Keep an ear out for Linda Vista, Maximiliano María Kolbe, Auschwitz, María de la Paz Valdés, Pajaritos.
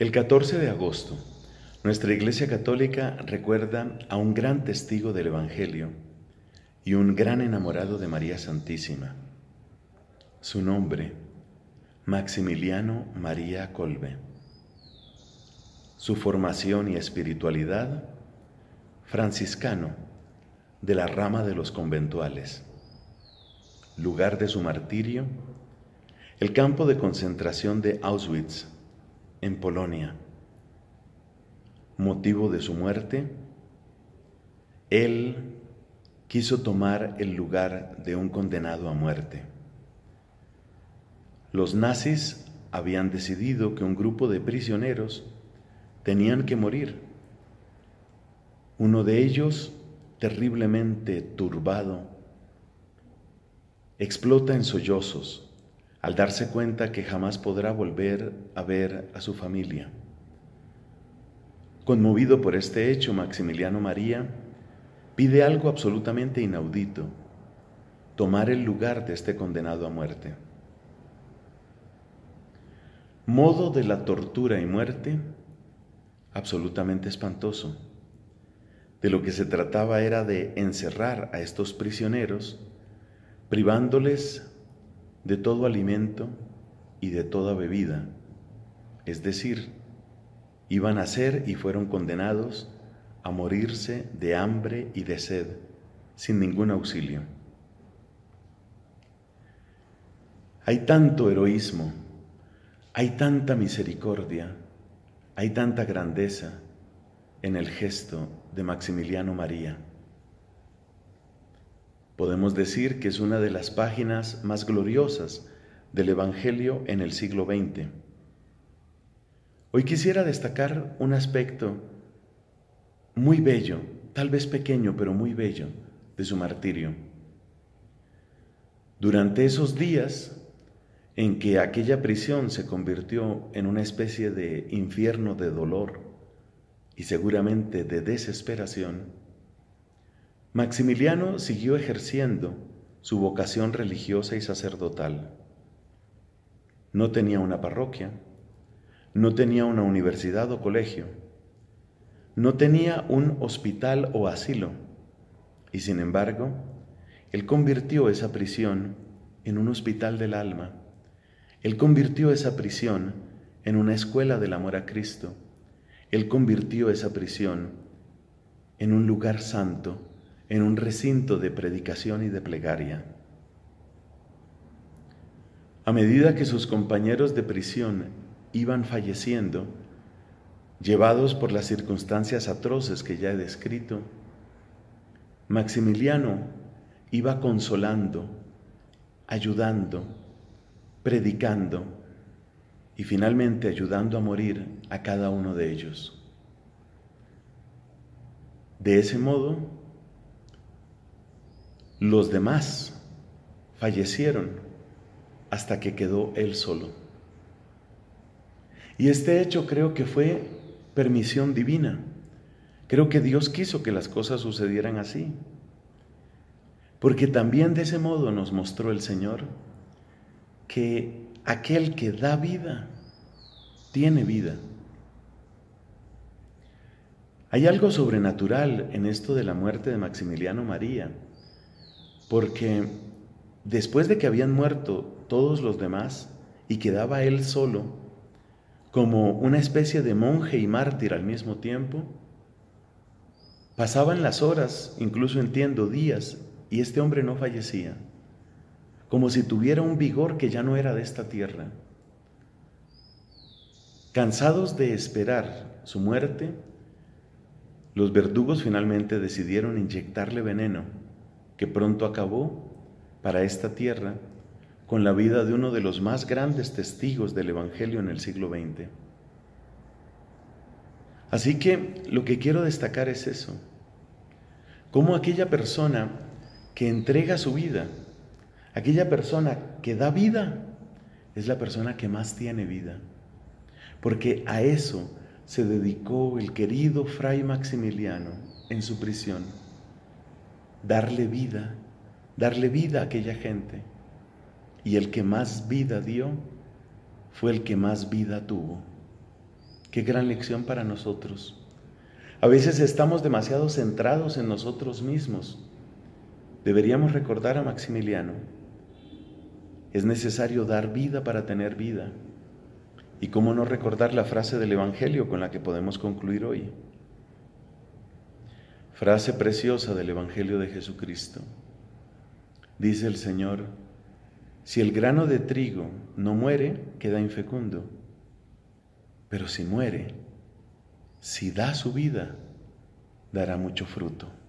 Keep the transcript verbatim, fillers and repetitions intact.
El catorce de agosto, nuestra Iglesia Católica recuerda a un gran testigo del Evangelio y un gran enamorado de María Santísima. Su nombre, Maximiliano María Kolbe. Su formación y espiritualidad, franciscano, de la rama de los conventuales. Lugar de su martirio, el campo de concentración de Auschwitz, en Polonia. Motivo de su muerte, él quiso tomar el lugar de un condenado a muerte. Los nazis habían decidido que un grupo de prisioneros tenían que morir. Uno de ellos, terriblemente turbado, explota en sollozos al darse cuenta que jamás podrá volver a ver a su familia. Conmovido por este hecho, Maximiliano María pide algo absolutamente inaudito: tomar el lugar de este condenado a muerte. Modo de la tortura y muerte absolutamente espantoso. De lo que se trataba era de encerrar a estos prisioneros, privándoles de todo alimento y de toda bebida, es decir, iban a ser y fueron condenados a morirse de hambre y de sed, sin ningún auxilio. Hay tanto heroísmo, hay tanta misericordia, hay tanta grandeza en el gesto de Maximiliano María. Podemos decir que es una de las páginas más gloriosas del Evangelio en el siglo veinte. Hoy quisiera destacar un aspecto muy bello, tal vez pequeño, pero muy bello, de su martirio. Durante esos días en que aquella prisión se convirtió en una especie de infierno de dolor y seguramente de desesperación, Maximiliano siguió ejerciendo su vocación religiosa y sacerdotal. No tenía una parroquia, no tenía una universidad o colegio, no tenía un hospital o asilo, y sin embargo, él convirtió esa prisión en un hospital del alma, él convirtió esa prisión en una escuela del amor a Cristo, él convirtió esa prisión en un lugar santo, en un recinto de predicación y de plegaria. A medida que sus compañeros de prisión iban falleciendo, llevados por las circunstancias atroces que ya he descrito, Maximiliano iba consolando, ayudando, predicando y finalmente ayudando a morir a cada uno de ellos. De ese modo, los demás fallecieron hasta que quedó él solo. Y este hecho creo que fue permisión divina. Creo que Dios quiso que las cosas sucedieran así. Porque también de ese modo nos mostró el Señor que aquel que da vida, tiene vida. Hay algo sobrenatural en esto de la muerte de Maximiliano María. Porque después de que habían muerto todos los demás y quedaba él solo, como una especie de monje y mártir al mismo tiempo, pasaban las horas, incluso entiendo días, y este hombre no fallecía, como si tuviera un vigor que ya no era de esta tierra. Cansados de esperar su muerte, los verdugos finalmente decidieron inyectarle veneno, que pronto acabó para esta tierra con la vida de uno de los más grandes testigos del Evangelio en el siglo veinte. Así que lo que quiero destacar es eso, cómo aquella persona que entrega su vida, aquella persona que da vida, es la persona que más tiene vida, porque a eso se dedicó el querido Fray Maximiliano en su prisión. Darle vida, darle vida a aquella gente. Y el que más vida dio, fue el que más vida tuvo. Qué gran lección para nosotros. A veces estamos demasiado centrados en nosotros mismos. Deberíamos recordar a Maximiliano. Es necesario dar vida para tener vida. Y cómo no recordar la frase del Evangelio con la que podemos concluir hoy. Frase preciosa del Evangelio de Jesucristo. Dice el Señor: si el grano de trigo no muere, queda infecundo. Pero si muere, si da su vida, dará mucho fruto.